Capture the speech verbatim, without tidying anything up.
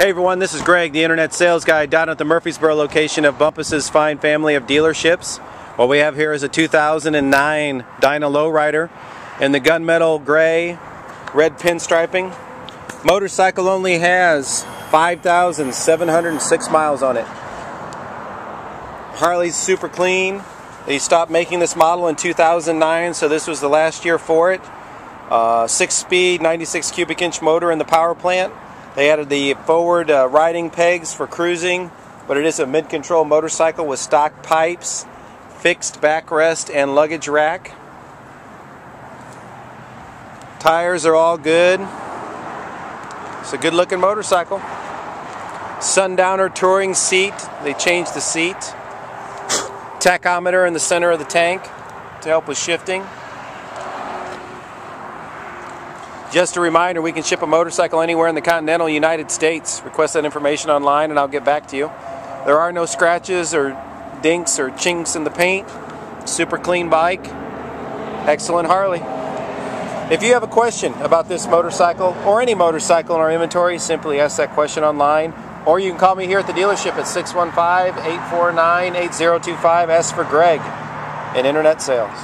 Hey everyone, this is Greg, the internet sales guy down at the Murfreesboro location of Bumpus's fine family of dealerships. What we have here is a two thousand nine Dyna Lowrider in the gunmetal gray, red pinstriping. Motorcycle only has five thousand seven hundred six miles on it. Harley's super clean. They stopped making this model in two thousand nine, so this was the last year for it. Uh, six-speed, ninety-six cubic inch motor in the power plant. They added the forward uh, riding pegs for cruising, but it is a mid-control motorcycle with stock pipes, fixed backrest, and luggage rack. Tires are all good. It's a good-looking motorcycle. Sundowner touring seat. They changed the seat. Tachometer in the center of the tank to help with shifting. Just a reminder, we can ship a motorcycle anywhere in the continental United States. Request that information online and I'll get back to you. There are no scratches or dinks or chinks in the paint. Super clean bike. Excellent Harley. If you have a question about this motorcycle or any motorcycle in our inventory, simply ask that question online. Or you can call me here at the dealership at six one five, eight four nine, eight zero two five. Ask for Greg in Internet Sales.